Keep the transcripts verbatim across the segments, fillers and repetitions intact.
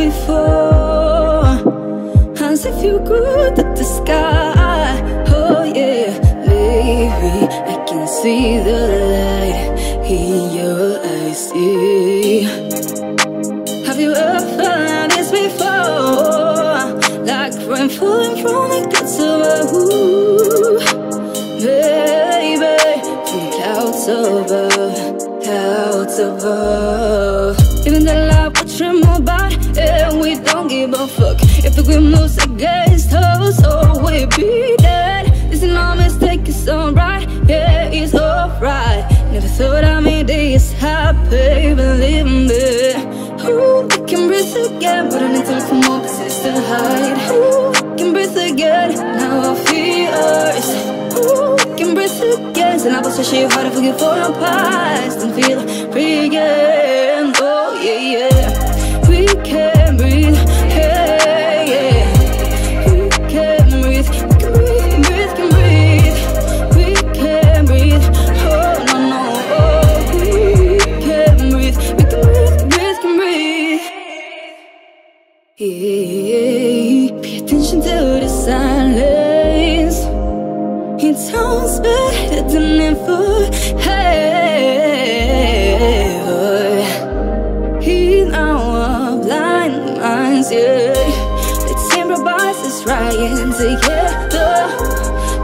Before, as if you could at the sky. Oh yeah, baby, I can see the light in your eyes. Yeah. Have you ever felt like this before? Like rain falling from the clouds above. Ooh, baby, from clouds above, clouds above. Even the light we dream about, and we don't give a fuck if the wind blows against us. Oh, we'll be dead. It's no mistake, it's alright. Yeah, it's alright. Never thought I made this happy, believe me. Ooh, I can breathe again, but I need to look for more places to hide. Ooh, I can breathe again, now I feel us. Ooh, I can breathe again, and I was so shit hard to forget for our past and feel free again. Oh yeah, yeah. We can breathe, hey, yeah. We can breathe, we can breathe, breathe, can breathe. We can breathe, oh no no, oh. We can breathe, we can breathe, breathe, can breathe. Yeah. Pay attention to the silence. It sounds better than ever. Hey, heal our blind minds, yeah. Let's improvise, let's try and together.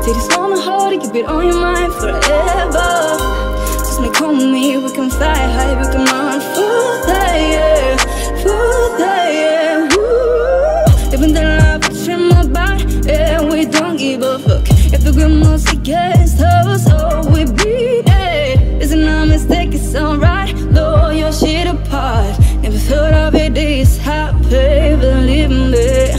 Take this moment, hold it, keep it on your mind forever. Just make home me, we can fly high, we can run for that, yeah. For that, yeah. Ooh. Even the love we dream about, yeah, we don't give a fuck if the good moves against us, oh, we be dead. It's no mistake, it's alright. Blow your shit apart. Never thought I'd be this happy, believe me.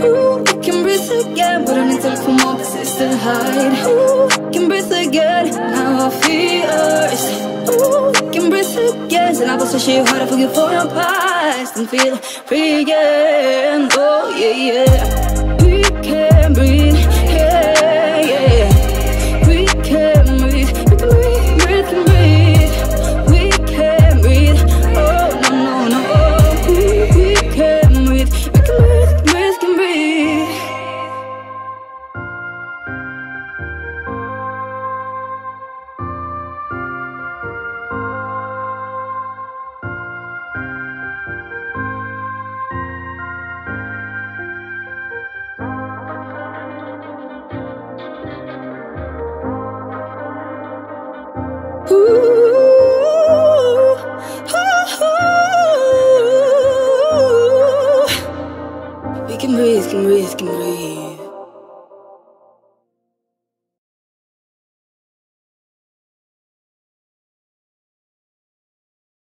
Ooh, I can breathe again, but I need to look for more places to hide. Ooh, I can breathe again, now I feel us. Ooh, I can breathe again, and I was so shit hard to forget for your past and feel free again. Oh yeah, yeah. We can breathe, yeah, yeah. We can breathe, we can breathe, breathe, can breathe. Breathe, can breathe, can breathe.